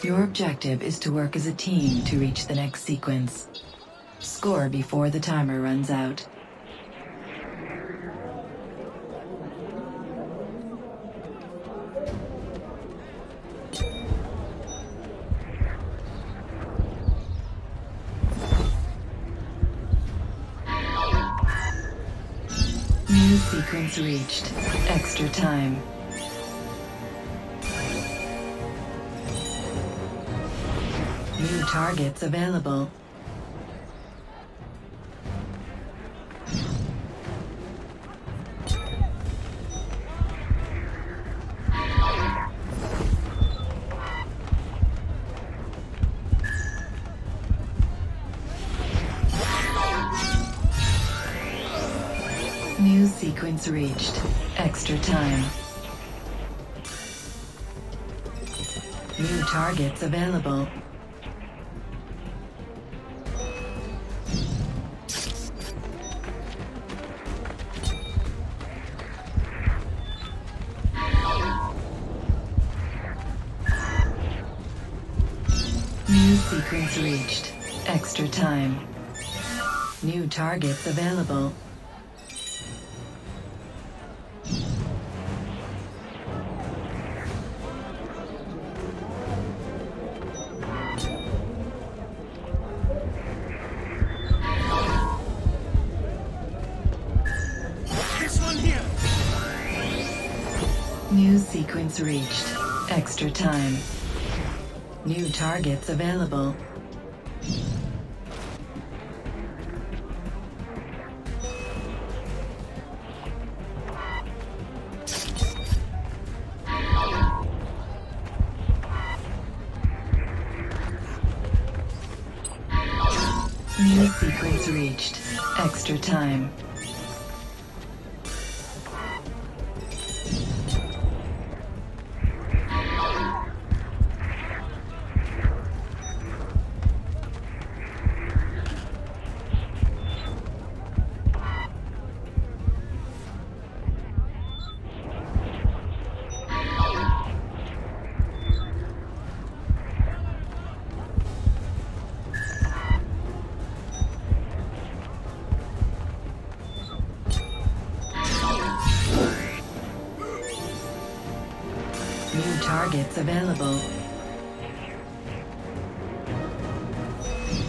Your objective is to work as a team to reach the next sequence. Score before the timer runs out. New sequence reached. Extra time. New targets available. New sequence reached. Extra time. New targets available. New sequence reached. Extra time. New targets available. New sequence reached. Extra time. New targets available. New sequence reached. Extra time. New targets available. New sequence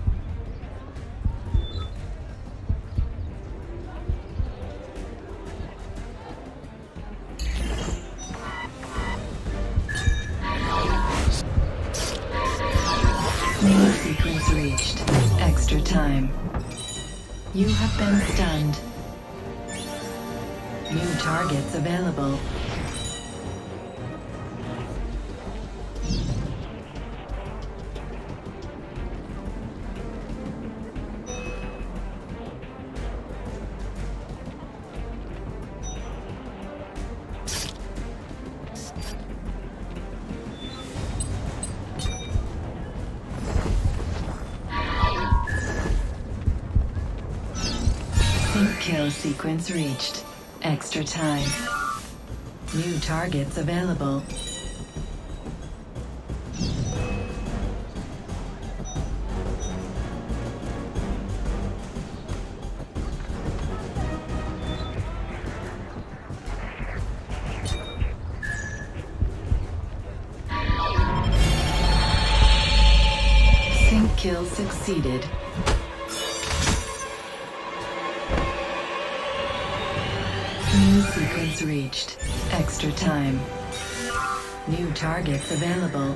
reached. Extra time. You have been stunned. New targets available. Kill sequence reached. Extra time. New targets available. Sync kill succeeded. New sequence reached. Extra time. New targets available.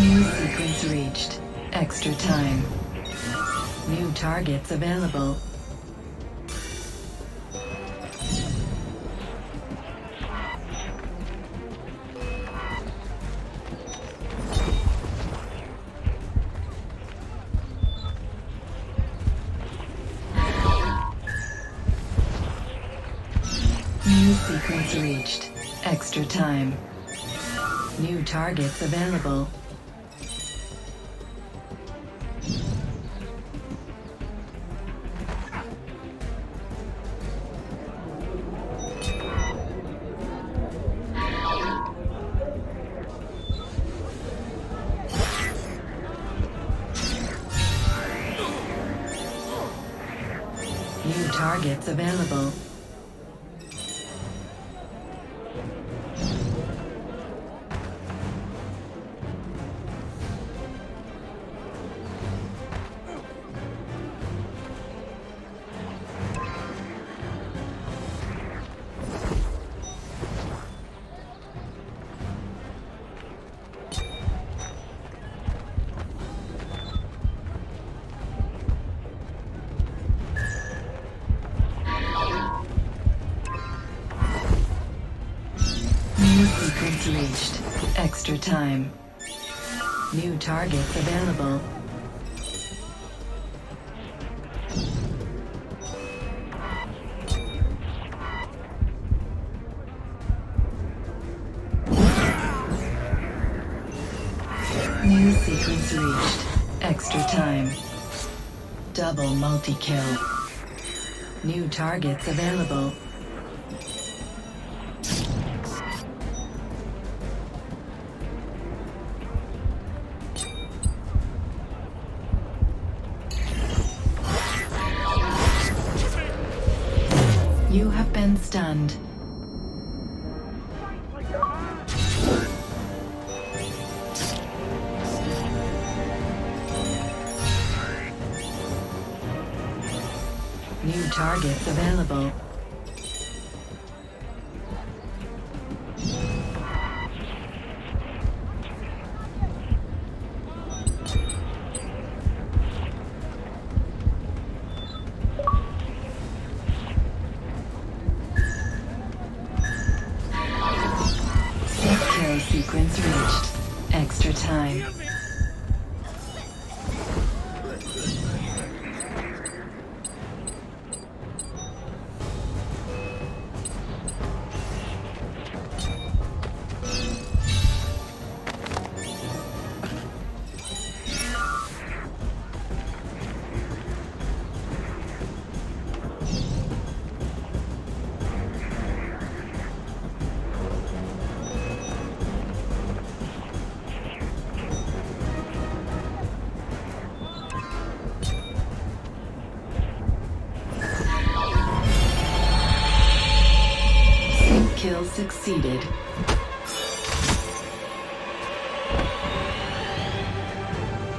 New sequence reached. Extra time. New targets available. Conference reached. Extra time. New targets available. New targets available. Reached. Extra time. New targets available. New sequence reached. Extra time. Double multi-kill. New targets available. You have been stunned. New targets available. Sequence reached. Extra time. Kill succeeded.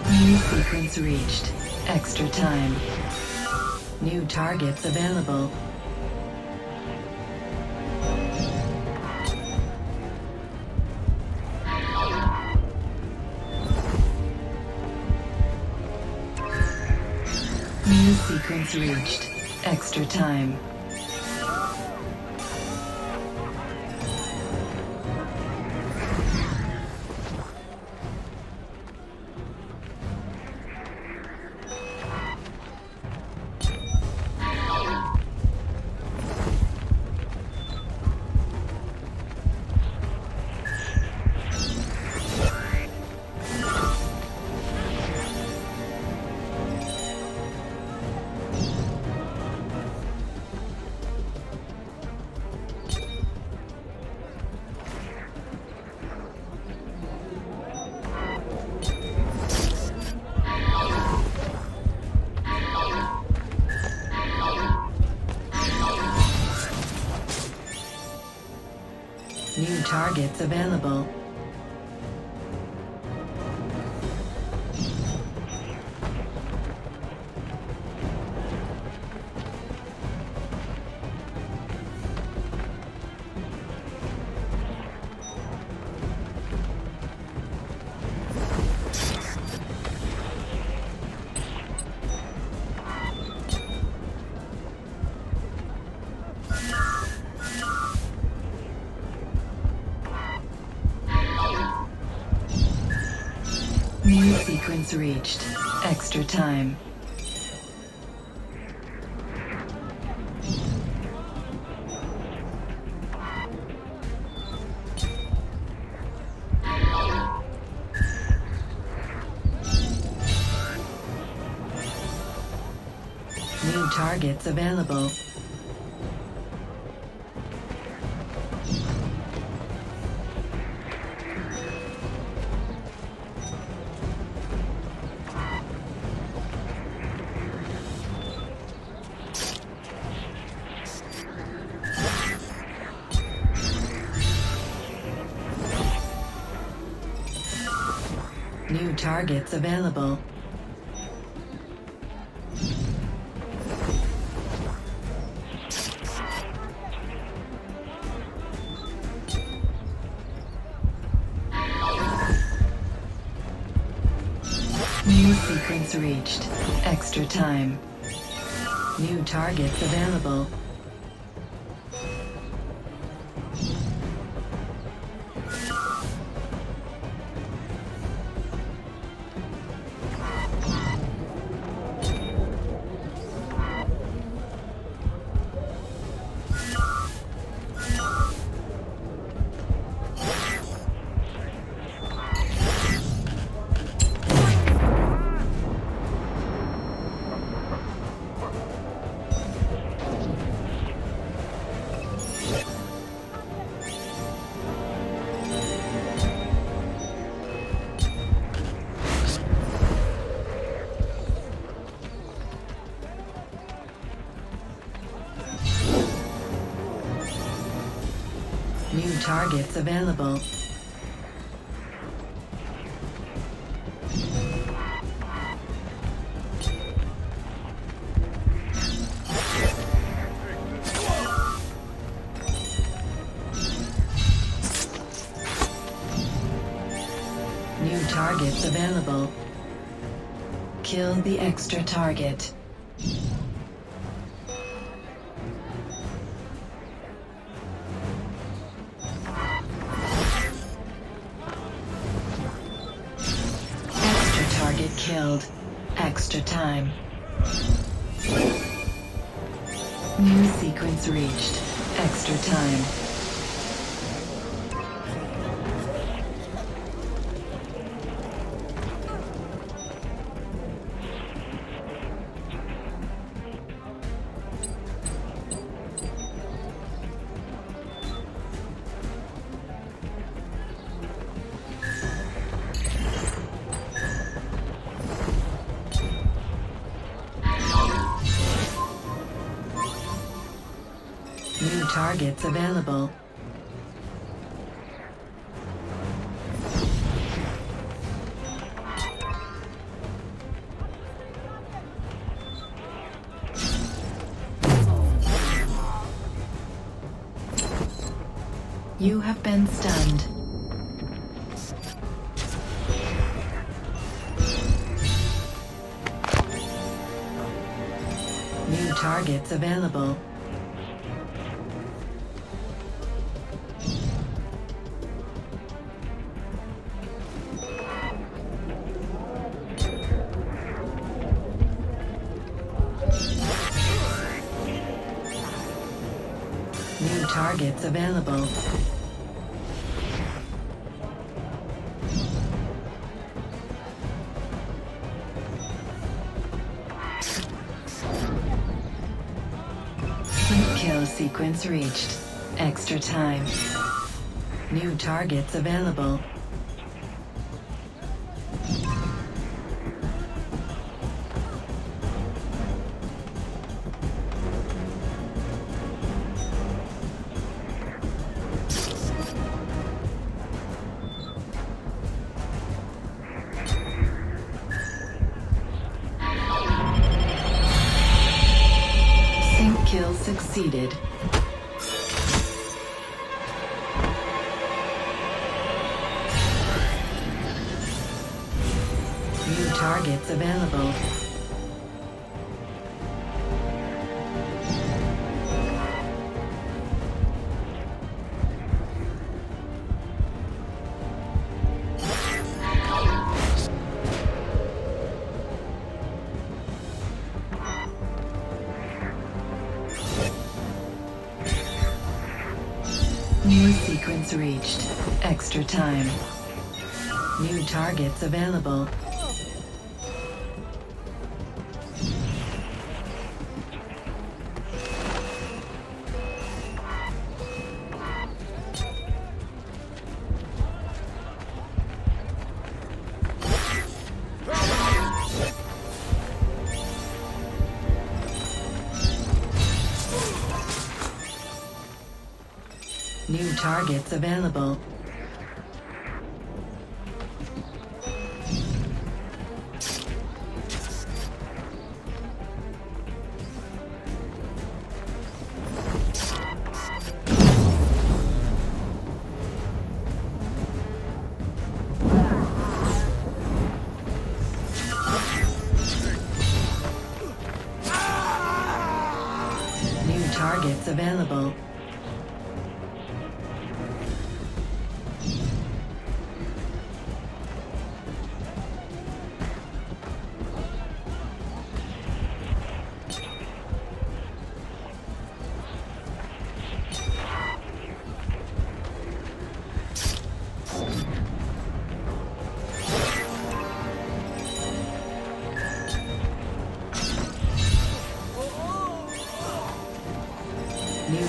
New sequence reached. Extra time. New targets available. New sequence reached. Extra time. New targets available. New sequence reached. Extra time. targets available. New targets available. New sequence reached. Extra time. New targets available. New targets available. New targets available. Kill the extra target. Target killed. Extra time. New sequence reached. Extra time. New targets available. You have been stunned. New targets available. New targets available. Sweep kill sequence reached. Extra time. New targets available. Kill succeeded. New targets available. New sequence reached. Extra time. New targets available. targets available.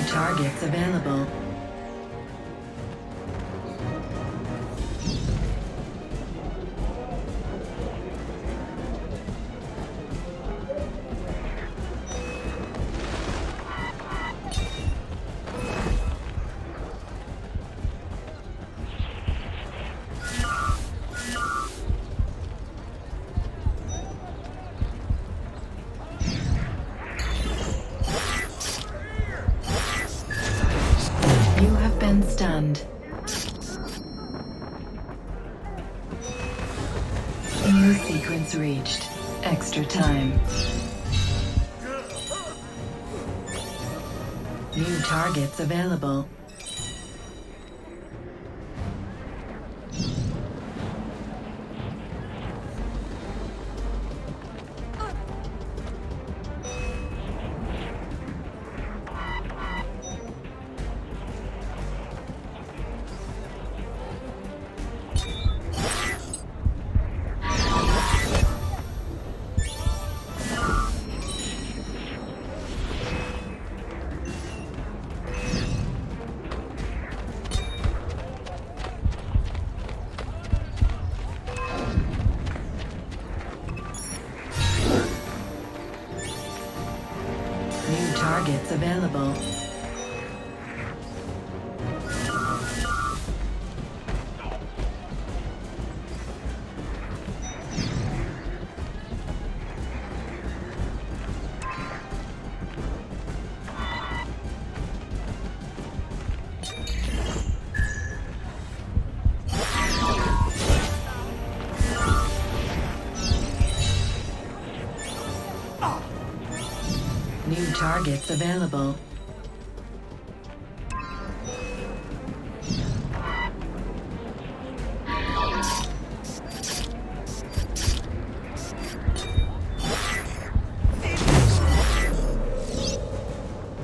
Targets available. New targets available. Stunned. New sequence reached. Extra time. New targets available. Targets available. New targets available.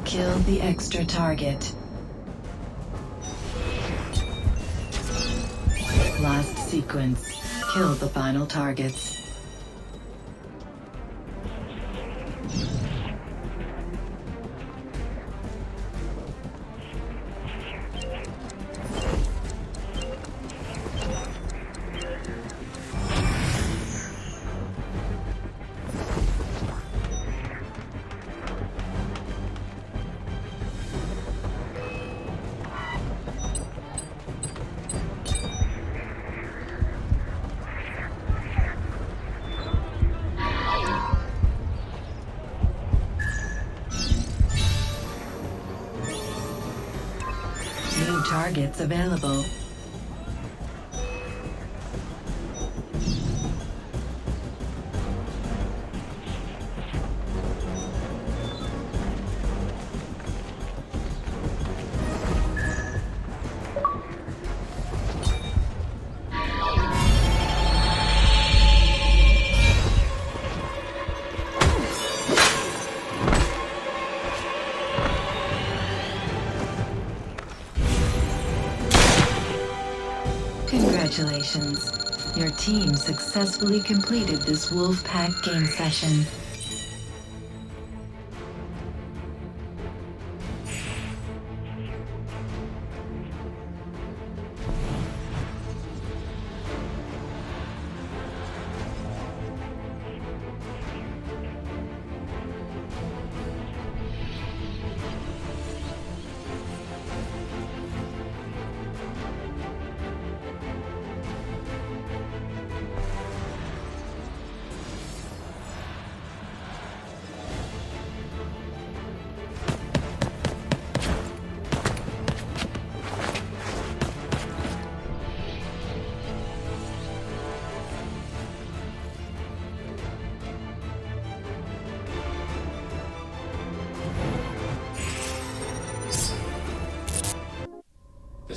Kill the extra target. Last sequence. Kill the final targets. Targets available. Congratulations. Your team successfully completed this Wolfpack game session.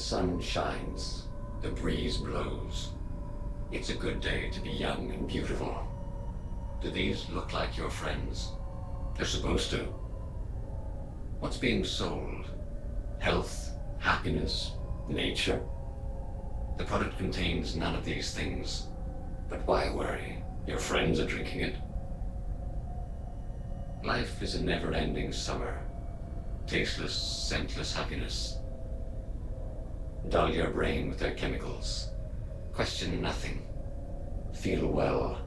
sun shines, the breeze blows. It's a good day to be young and beautiful. Do these look like your friends? They're supposed to. What's being sold? Health, happiness, nature. The product contains none of these things. But why worry? Your friends are drinking it. Life is a never-ending summer. Tasteless, scentless happiness. Dull your brain with their chemicals. Question nothing. Feel well.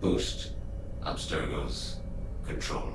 Boost Abstergo's control.